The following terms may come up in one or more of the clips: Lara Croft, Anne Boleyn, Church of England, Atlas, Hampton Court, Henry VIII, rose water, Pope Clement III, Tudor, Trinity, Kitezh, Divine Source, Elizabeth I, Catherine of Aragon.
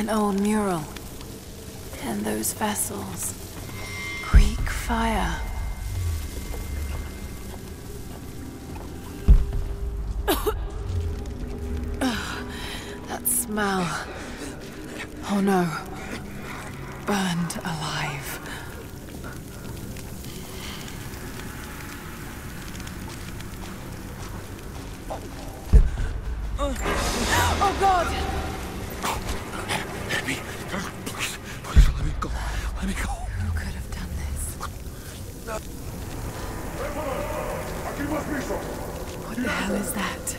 an old mural, and those vessels, Greek fire. That smell. Oh no. Burned alive. Oh God! Let me, please, please, let me go. Let me go. Who could have done this? What the hell is that?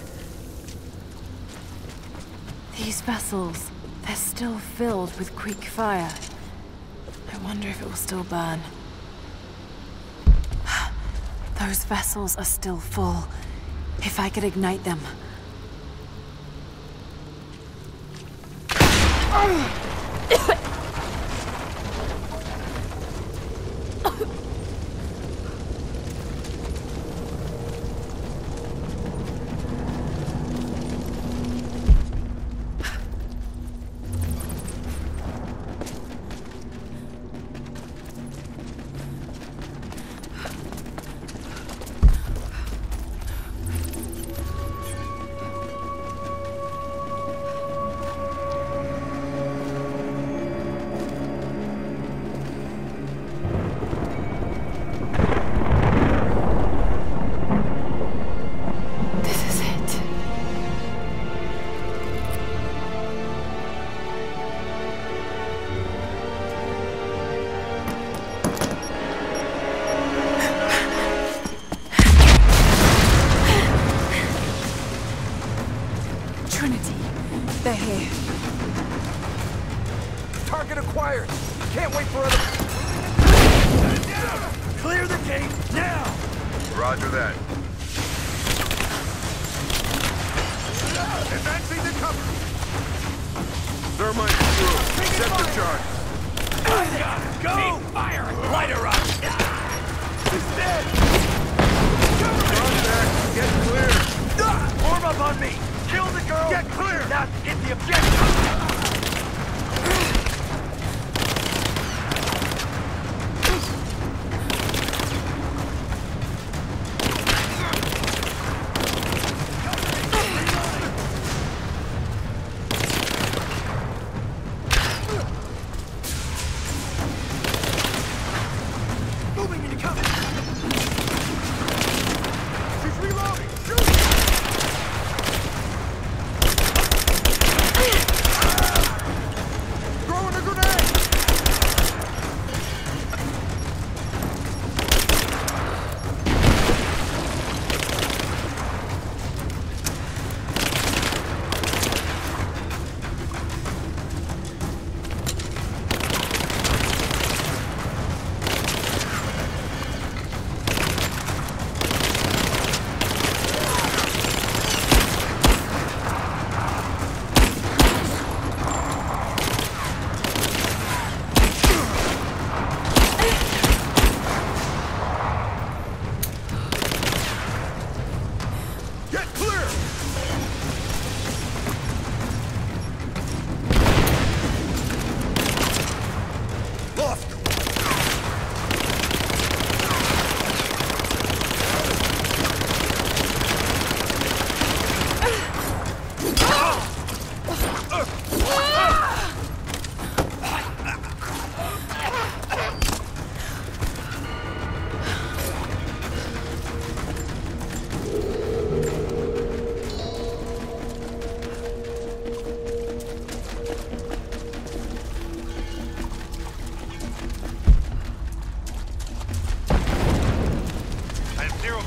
These vessels, they're still filled with Greek fire. I wonder if it will still burn. Those vessels are still full. If I could ignite them. Trinity, they're here. Target acquired. Can't wait for other. Clear the gate now. Roger that. Advancing to cover. Thermite through. Sector charge. Go. Keep firing. Light her up. He's dead. Contact. Get clear. Form up on me. Kill the girl! Get clear! Now hit the objective! Moving into cover! She's reloading! Shoot!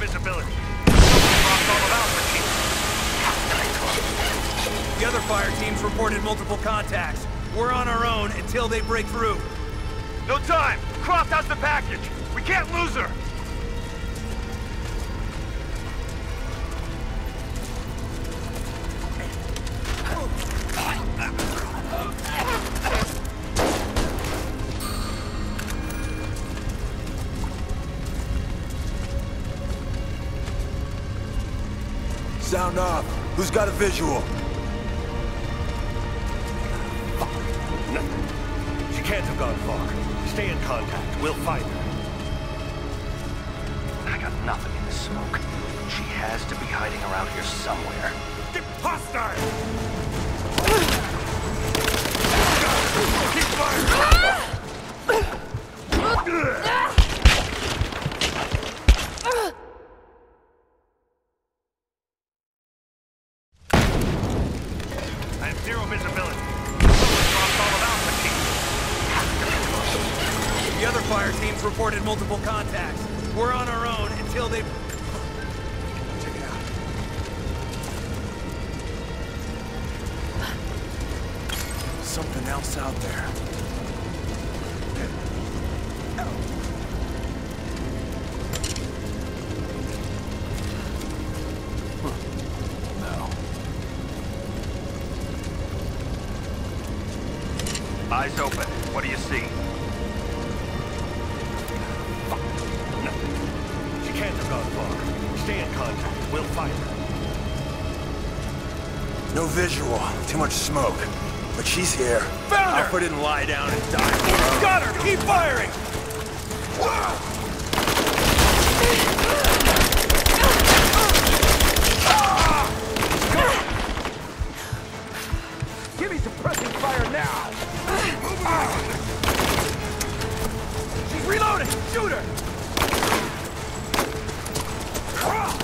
Visibility. The other fire teams reported multiple contacts. We're on our own until they break through. No time! Croft has the package! We can't lose her! Sound off. Who's got a visual? have gone far. Stay in contact. We'll find her. I got nothing in the smoke. She has to be hiding around here somewhere. Get past her! Keep firing! I have zero visibility. Someone's lost all about the team. The other fire teams reported multiple contacts. We're on our own until they... Something else out there. No. Eyes open. What do you see? Fuck. Nothing. She can't have gone far. Stay in contact. We'll find her. No visual. Too much smoke. But she's here. Found her! Alpha didn't lie down and die. Got her! Keep firing! Give me suppressing fire now! She's reloading! Shoot her! Shot fire!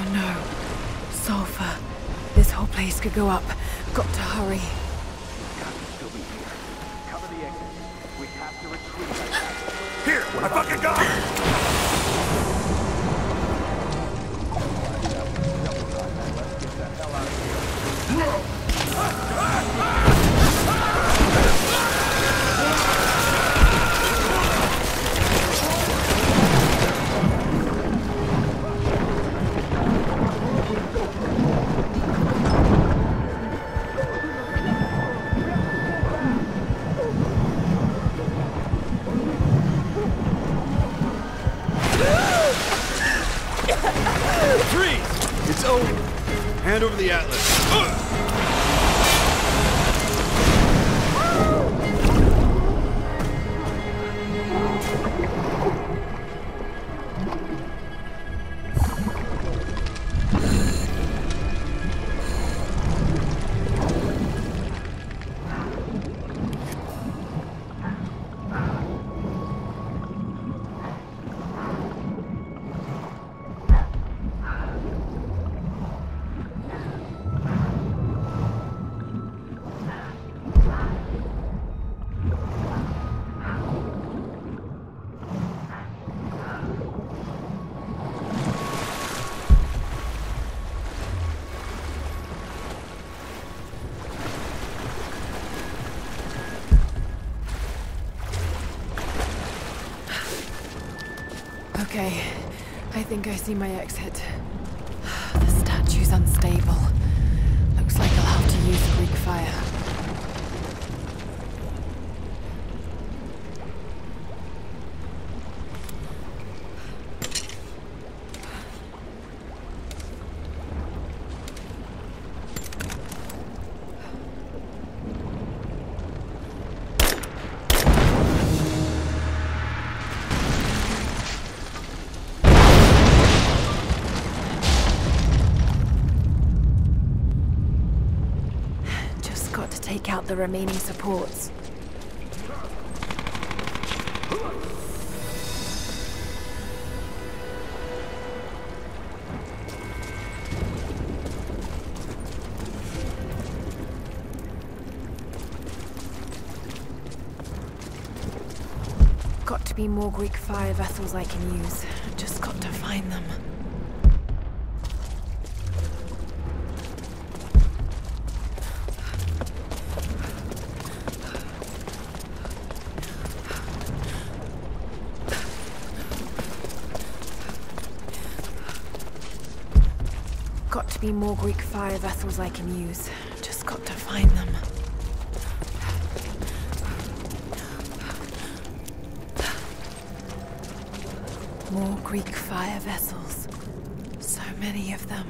Oh no. Sulfur. This whole place could go up. Got to hurry. Cover the exit. We have to retreat. Here! I fucking got it! Freeze! It's over. Hand over the Atlas. Okay, I think I see my exit. The statue's unstable. Looks like I'll have to use Greek fire. Take out the remaining supports. Got to be more Greek fire vessels I can use. Just got to find them. Got to be more Greek fire vessels I can use. Just got to find them. More Greek fire vessels. So many of them.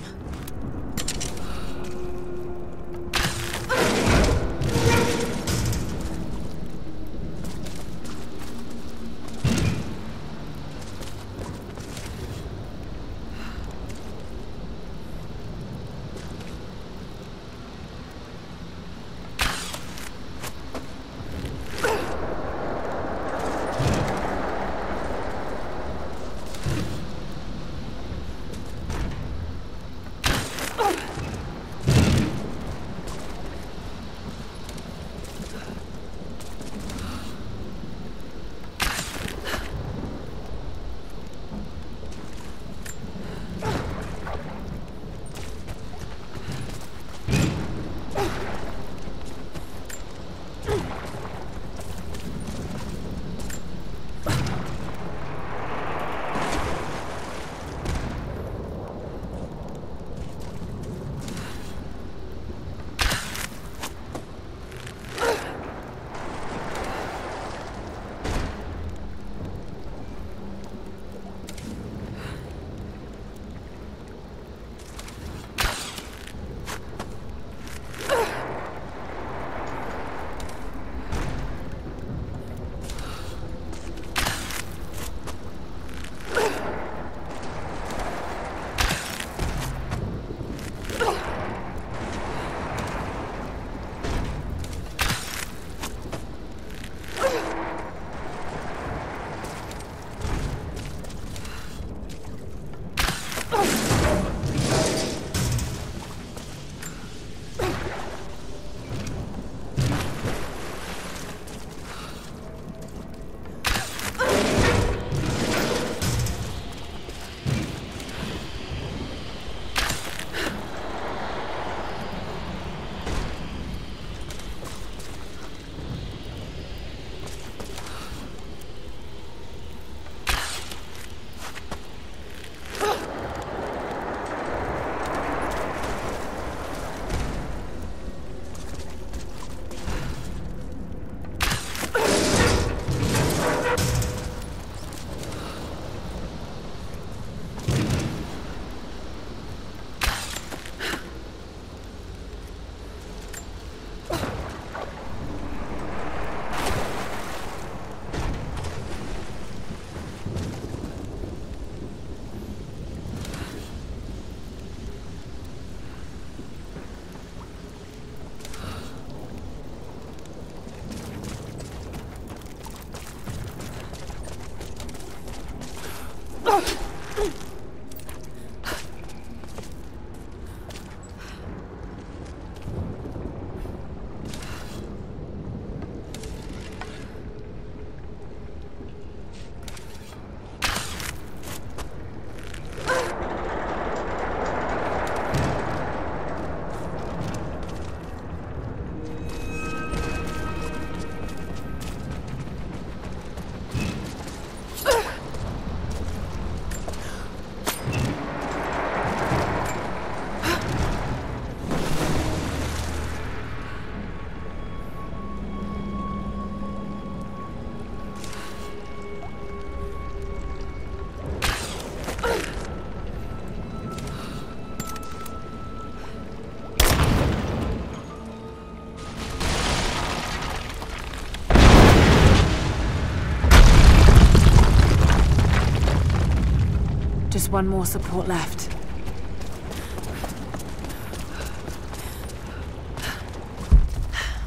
Just one more support left.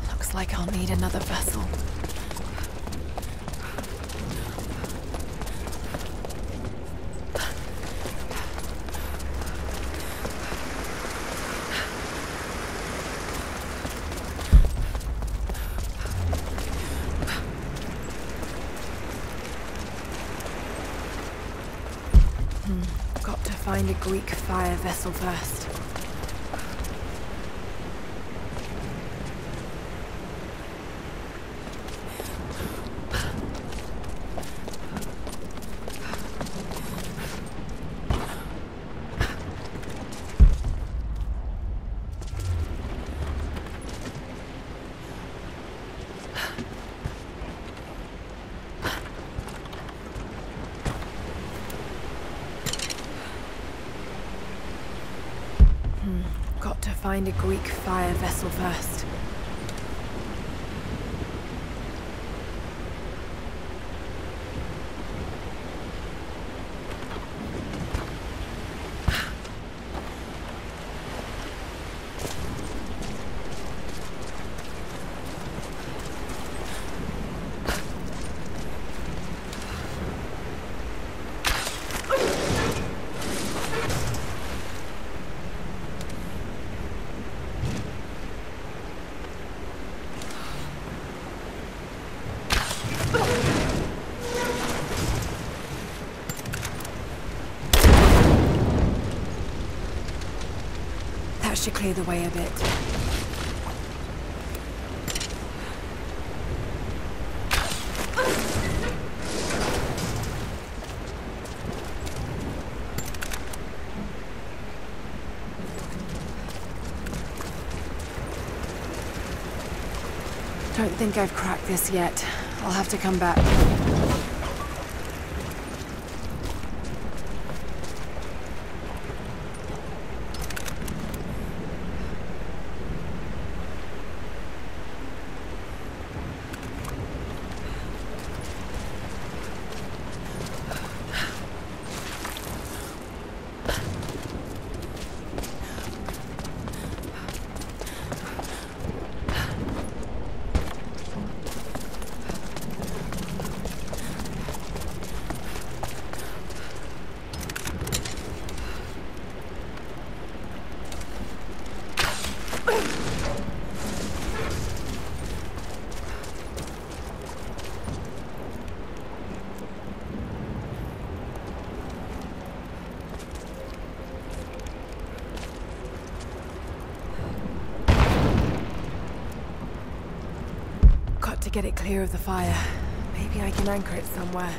Looks like I'll need another vessel. A Greek fire vessel first. Find a Greek fire vessel first. Should clear the way a bit. Don't think I've cracked this yet. I'll have to come back. Get it clear of the fire. Maybe I can anchor it somewhere.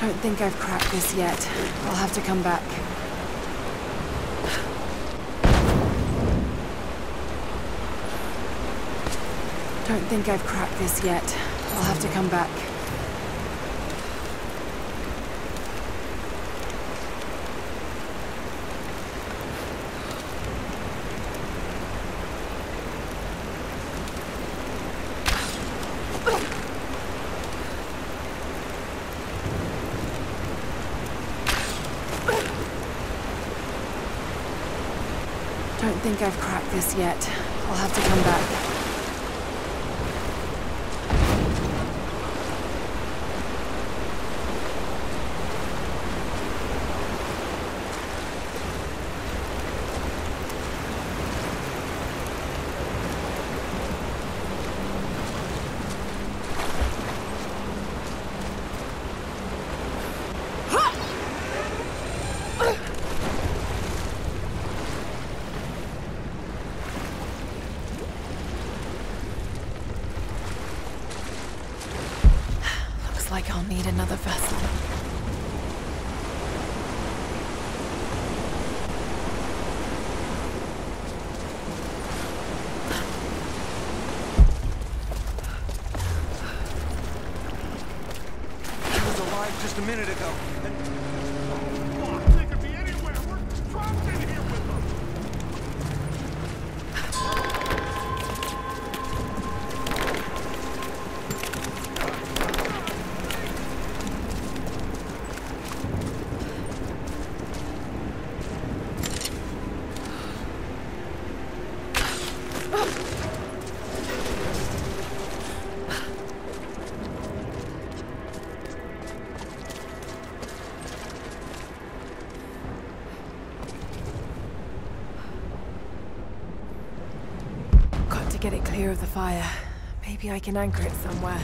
Don't think I've cracked this yet. I'll have to come back. Don't think I've cracked this yet. I'll have to come back. I don't think I've cracked this yet. I'll have to come back. Like I'll need another vessel. He was alive just a minute ago. They could be anywhere. We're trapped in here with Get it clear of the fire. Maybe I can anchor it somewhere.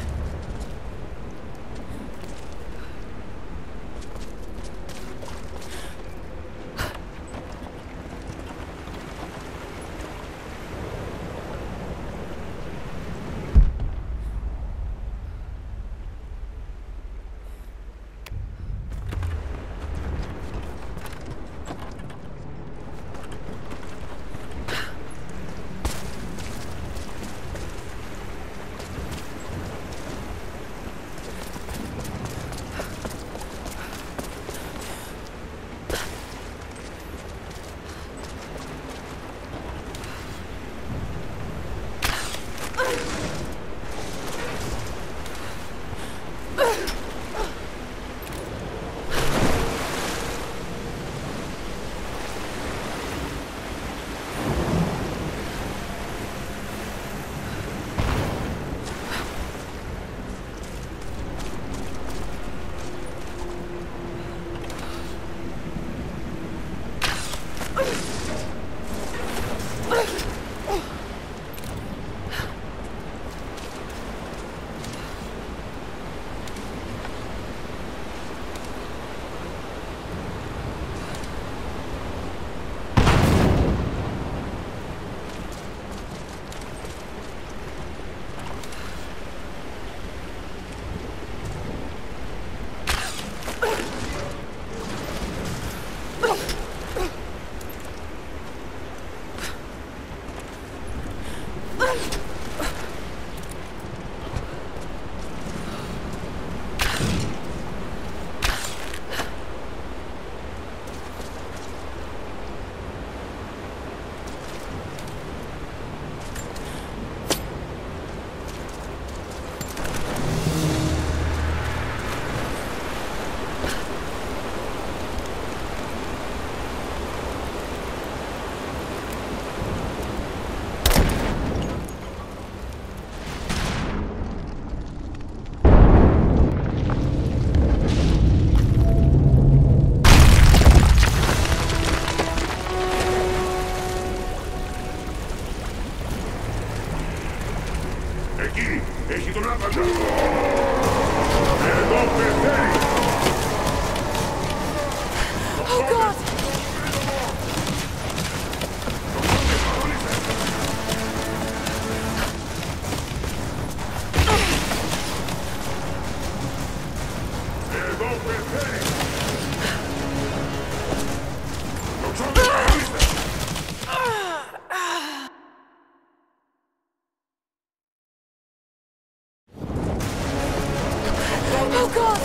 Oh God!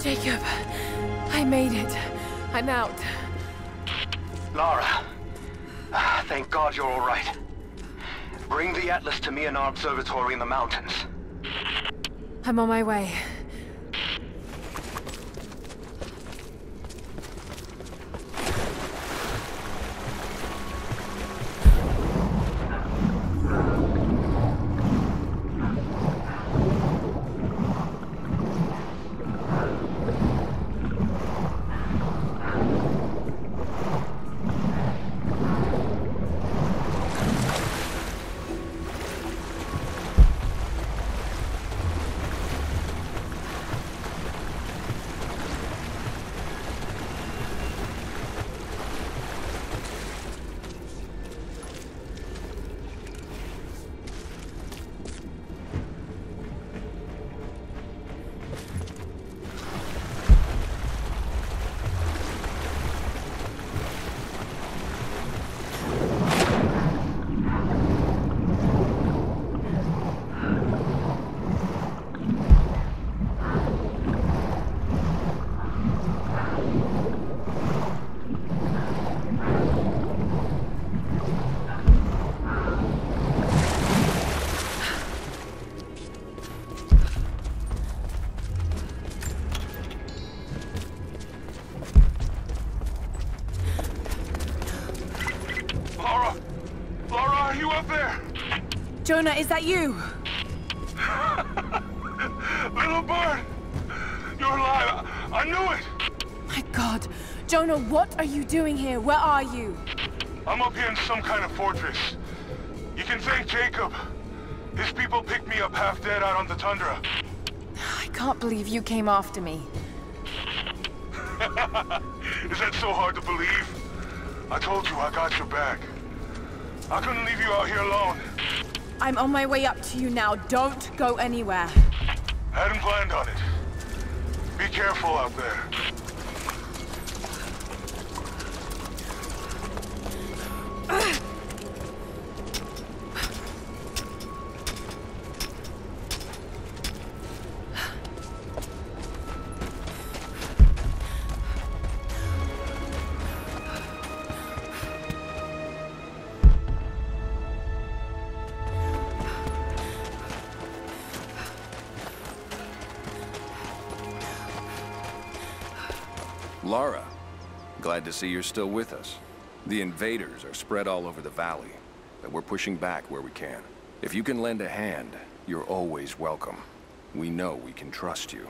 Jacob, I made it. I'm out. Lara, thank God you're all right. Bring the Atlas to me in our observatory in the mountains. I'm on my way. Jonah, is that you? Little bird! You're alive! I knew it! My God! Jonah, what are you doing here? Where are you? I'm up here in some kind of fortress. You can thank Jacob. His people picked me up half dead out on the tundra. I can't believe you came after me. Is that so hard to believe? I told you I got your back. I couldn't leave you out here alone. I'm on my way up to you now. Don't go anywhere. I hadn't planned on it. Be careful out there. Lara, glad to see you're still with us. The invaders are spread all over the valley, but we're pushing back where we can. If you can lend a hand, you're always welcome. We know we can trust you.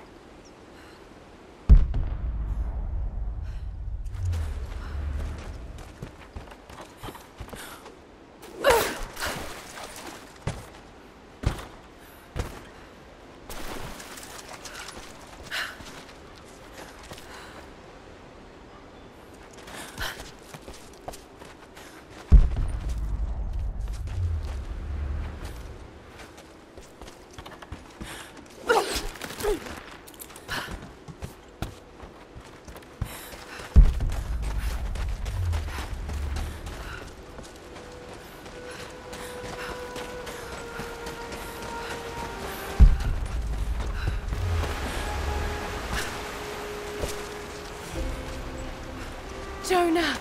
Jonah!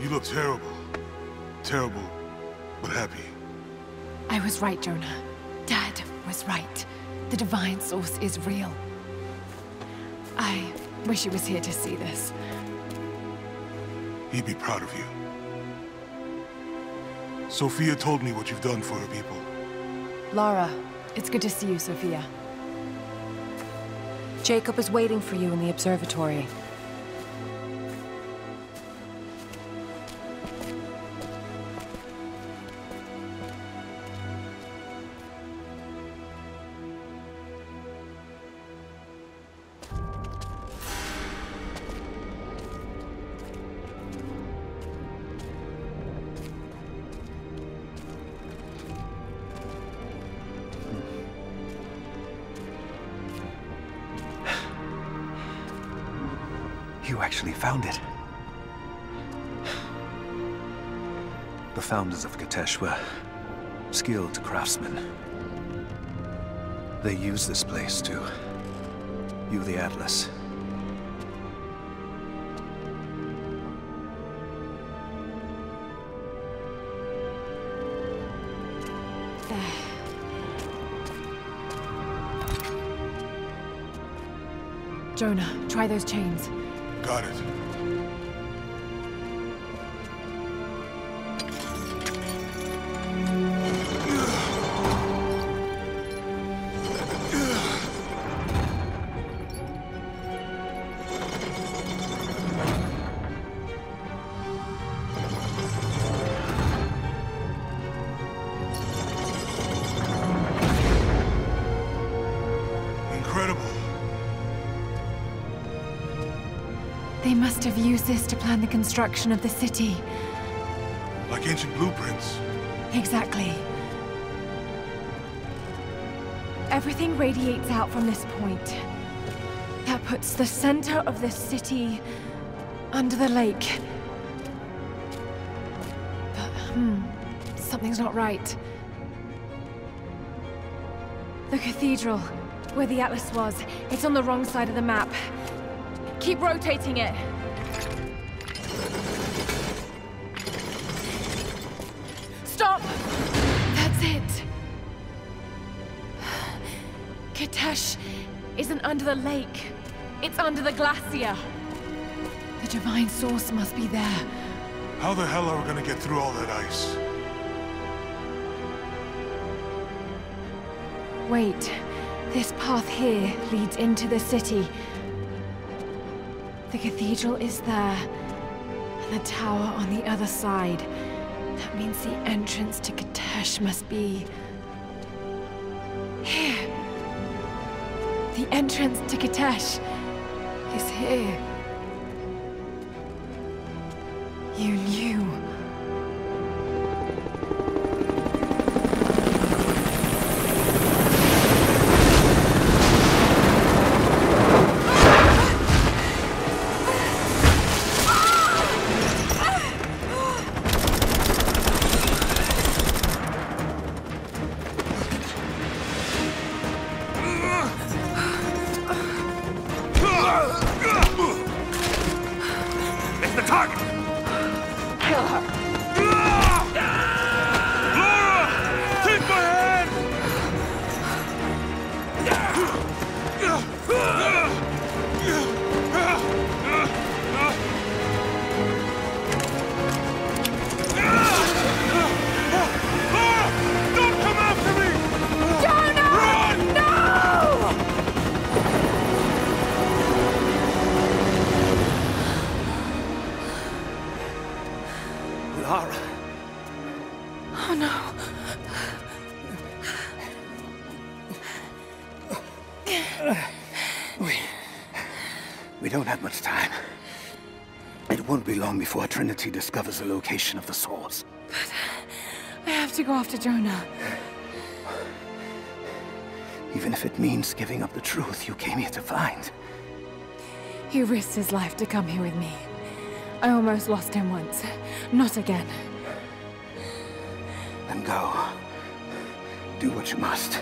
You look terrible. Terrible, but happy. I was right, Jonah. Dad was right. The Divine Source is real. I wish he was here to see this. He'd be proud of you. Sophia told me what you've done for her people. Lara, it's good to see you, Sophia. Jacob is waiting for you in the observatory. You actually found it. The founders of Kitezh were skilled craftsmen. They used this place to view the Atlas. There. Jonah, try those chains. Got it. They must have used this to plan the construction of the city. Like ancient blueprints. Exactly. Everything radiates out from this point. That puts the center of the city under the lake. But, something's not right. The cathedral, where the Atlas was, it's on the wrong side of the map. Keep rotating it. Stop! That's it. Kitezh isn't under the lake. It's under the glacier. The Divine Source must be there. How the hell are we gonna get through all that ice? Wait. This path here leads into the city. The cathedral is there, and the tower on the other side. That means the entrance to Kitezh must be... here! The entrance to Kitezh is here. You knew. We don't have much time. It won't be long before Trinity discovers the location of the source. But I have to go after Jonah. Even if it means giving up the truth you came here to find. He risked his life to come here with me. I almost lost him once. Not again. Then go. Do what you must.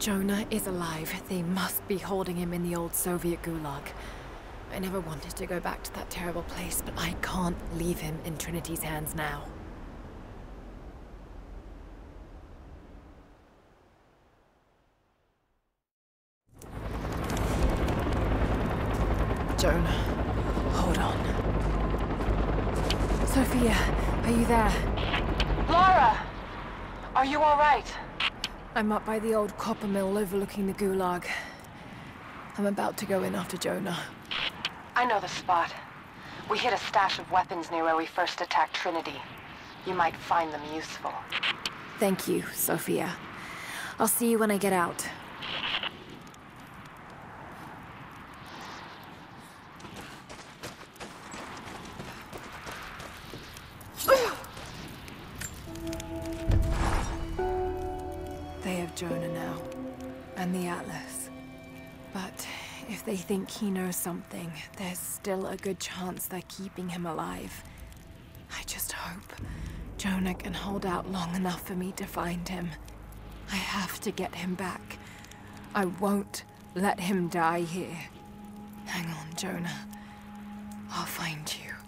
Jonah is alive. They must be holding him in the old Soviet gulag. I never wanted to go back to that terrible place, but I can't leave him in Trinity's hands now. Jonah, hold on. Sophia, are you there? Laura! Are you all right? I'm up by the old copper mill overlooking the gulag. I'm about to go in after Jonah. I know the spot. We hid a stash of weapons near where we first attacked Trinity. You might find them useful. Thank you, Sophia. I'll see you when I get out. Jonah now, and the Atlas. But if they think he knows something, there's still a good chance they're keeping him alive. I just hope Jonah can hold out long enough for me to find him. I have to get him back. I won't let him die here. Hang on, Jonah. I'll find you.